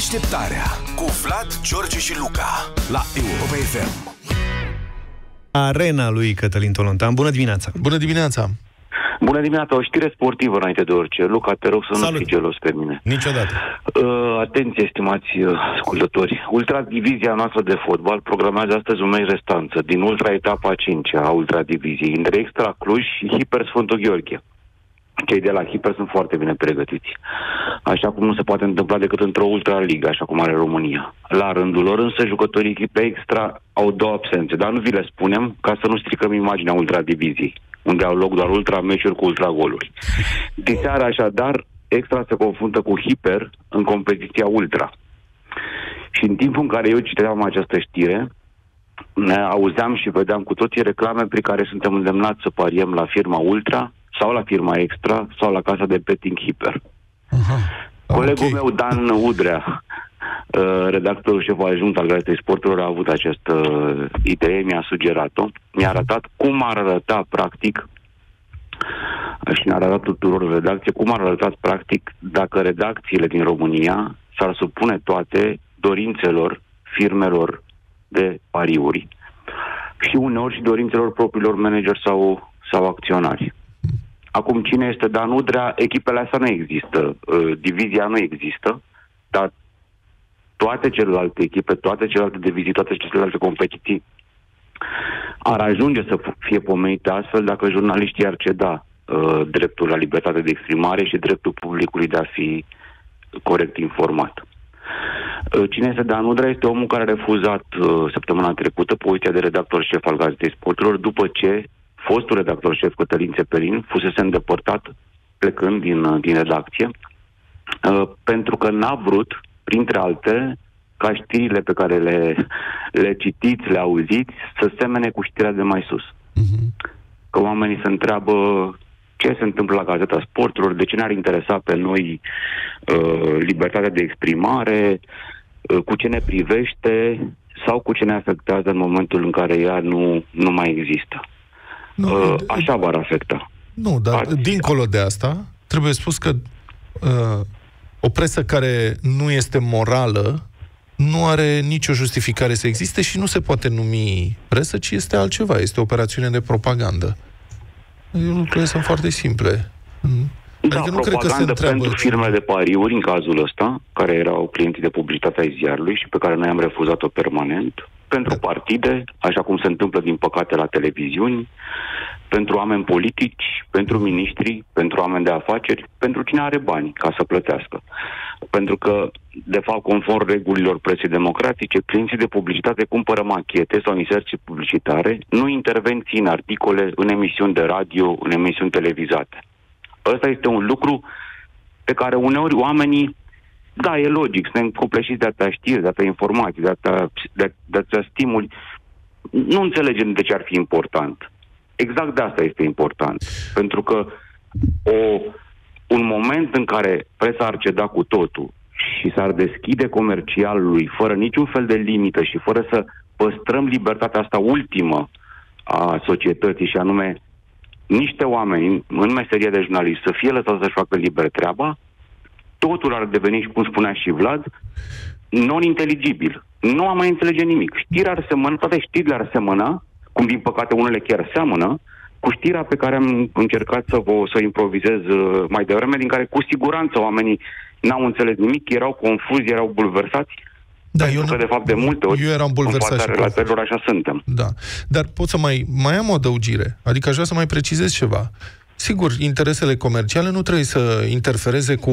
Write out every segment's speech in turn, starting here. Deșteptarea cu Vlad, George și Luca la Europa FM. Arena lui Cătălin Tolontan. Bună dimineața! Bună dimineața! Bună dimineața, o știre sportivă înainte de orice. Luca, te rog să nu fii gelos pe mine. Niciodată. Atenție, stimați ascultători. Ultra Divizia noastră de fotbal programează astăzi un meci restanță din Ultra Etapa 5 a Ultra Diviziei între Extra Cluj și Hiper Sfântul Gheorghe. Cei de la Hiper sunt foarte bine pregătiți, așa cum nu se poate întâmpla decât într-o ultra-ligă, așa cum are România. La rândul lor, însă, jucătorii echipei Extra au două absențe, dar nu vi le spunem ca să nu stricăm imaginea ultra-diviziei, unde au loc doar ultra-meciuri cu ultra-goluri. Diseară, așadar, Extra se confruntă cu Hiper în competiția ultra. Și în timpul în care eu citeam această știre, ne auzeam și vedeam cu toții reclame prin care suntem îndemnați să pariem la firma Ultra sau la firma Extra, sau la casa de betting Hiper. Colegul meu, Dan Udrea, redactorul șef adjunct al Gazetei Sporturilor, a avut această idee, mi-a sugerat-o, mi-a arătat cum ar arăta practic și ne-a arătat tuturor redacție, cum ar arăta practic dacă redacțiile din România s-ar supune toate dorințelor firmelor de pariuri și uneori și dorințelor propriilor manageri sau acționari. Acum, cine este Dan Udrea? Echipele astea nu există, divizia nu există, dar toate celelalte echipe, toate celelalte divizii, toate celelalte competiții ar ajunge să fie pomenite astfel dacă jurnaliștii ar ceda dreptul la libertate de exprimare și dreptul publicului de a fi corect informat. Cine este Dan Udrea? Este omul care a refuzat săptămâna trecută poziția de redactor șef al Gazetei Sporturilor după ce fostul redactor șef Cătălin Tolontan fusese îndepărtat plecând din redacție pentru că n-a vrut, printre altele, ca știrile pe care le citiți, le auziți, să semene cu știrea de mai sus. Că oamenii se întreabă ce se întâmplă la Gazeta Sporturilor, de ce ne-ar interesa pe noi libertatea de exprimare, cu ce ne privește sau cu ce ne afectează în momentul în care ea nu mai există. Nu, așa v-ar afecta. Nu, dar dincolo de asta, trebuie spus că o presă care nu este morală nu are nicio justificare să existe și nu se poate numi presă, ci este altceva, este o operațiune de propagandă. Lucrurile sunt foarte simple. Da, adică nu propagandă cred că pentru firmele de pariuri, în cazul ăsta, care erau clienții de publicitate ai ziarului și pe care noi am refuzat-o permanent, pentru partide, așa cum se întâmplă din păcate la televiziuni, pentru oameni politici, pentru miniștri, pentru oameni de afaceri, pentru cine are bani ca să plătească. Pentru că, de fapt, conform regulilor presei democratice, clienții de publicitate cumpără machete sau inserții publicitare, nu intervenții în articole, în emisiuni de radio, în emisiuni televizate. Ăsta este un lucru pe care uneori oamenii, da, e logic, suntem copleșiți de atâtea știri, de atâtea informații, de atâtea stimuli. Nu înțelegem de ce ar fi important. Exact de asta este important. Pentru că un moment în care presa ar ceda cu totul și s-ar deschide comercialului fără niciun fel de limită și fără să păstrăm libertatea asta ultimă a societății, și anume niște oameni în meseria de jurnalist să fie lăsați să-și facă liber treaba, totul ar deveni, și cum spunea și Vlad, non-inteligibil. Nu am mai înțelege nimic. Știrea ar semăna, toate știrile ar semăna, cum din păcate unele chiar seamănă, cu știrea pe care am încercat să improvizez mai devreme, din care cu siguranță oamenii n-au înțeles nimic, erau confuzi, erau bulversați. Da, pentru că, de fapt, de multe ori, eu eram bulversat în fața relatelor, așa suntem. Da. Dar pot să mai am o adăugire. Adică aș vrea să mai precizez ceva. Sigur, interesele comerciale nu trebuie să interfereze cu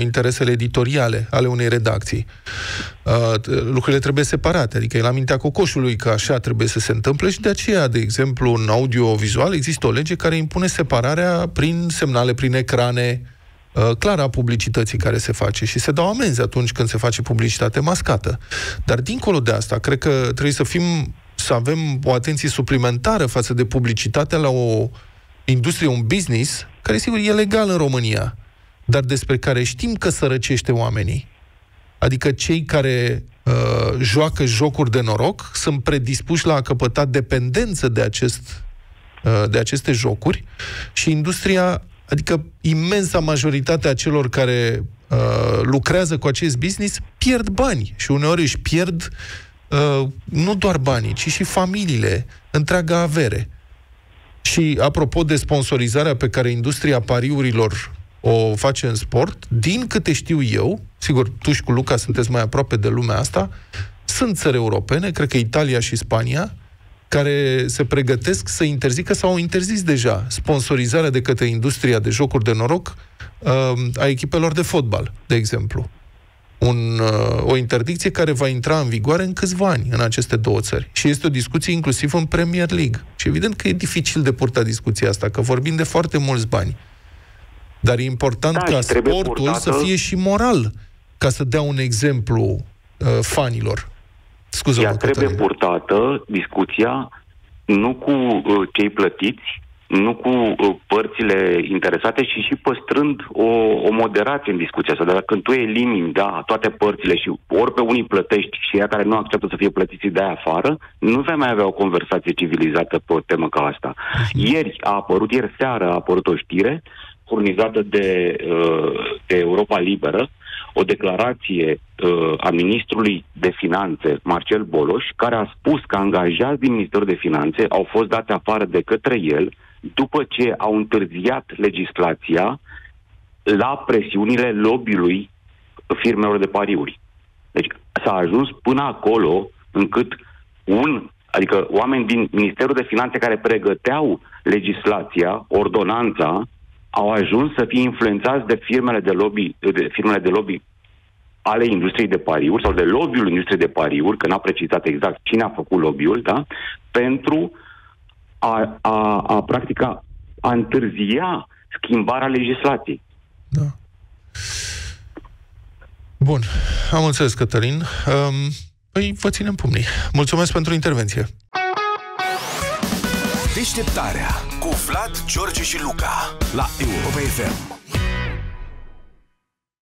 interesele editoriale ale unei redacții. Lucrurile trebuie separate, adică e la mintea cocoșului că așa trebuie să se întâmple și de aceea, de exemplu, în audio-vizual există o lege care impune separarea prin semnale, prin ecrane, clară a publicității care se face și se dau amenzi atunci când se face publicitate mascată. Dar dincolo de asta, cred că trebuie să avem o atenție suplimentară față de publicitatea la o industrie, un business, care sigur e legal în România, dar despre care știm că sărăcește oamenii. Adică cei care joacă jocuri de noroc sunt predispuși la a căpăta dependență de aceste jocuri și industria, adică imensa majoritatea celor care lucrează cu acest business pierd bani și uneori își pierd nu doar banii, ci și familiile, întreaga avere. Și apropo de sponsorizarea pe care industria pariurilor o face în sport, din câte știu eu, sigur, tu și cu Luca sunteți mai aproape de lumea asta, sunt țări europene, cred că Italia și Spania, care se pregătesc să interzică sau au interzis deja sponsorizarea de către industria de jocuri de noroc a echipelor de fotbal, de exemplu. O interdicție care va intra în vigoare în câțiva ani în aceste două țări. Și este o discuție inclusiv în Premier League. Și evident că e dificil de purtat discuția asta, că vorbim de foarte mulți bani. Dar e important ca sportul să fie și moral, ca să dea un exemplu fanilor. Scuză-mă, Cătălin. Trebuie purtată discuția nu cu cei plătiți, nu cu părțile interesate, ci și păstrând o moderație în discuția asta. Dar când tu elimini, da, toate părțile și ori pe unii plătești și ea care nu acceptă să fie plătiți de afară, nu vei mai avea o conversație civilizată pe o temă ca asta. Ieri seară a apărut o știre furnizată de Europa Liberă, o declarație a ministrului de finanțe, Marcel Boloș, care a spus că angajați din Ministerul de Finanțe au fost dați afară de către el după ce au întârziat legislația la presiunile lobby-ului firmelor de pariuri. Deci s-a ajuns până acolo încât adică oameni din Ministerul de Finanțe care pregăteau legislația, ordonanța, au ajuns să fie influențați de firmele de lobby ale industriei de pariuri sau de lobby-ul industriei de pariuri, că n-a precizat exact cine a făcut lobby-ul, da? Pentru a întârzia schimbarea legislației. Da. Bun. Am înțeles, Cătălin. Păi vă ținem pumnii. Mulțumesc pentru intervenție. Deșteptarea cu Vlad, George și Luca la EUROPA FM.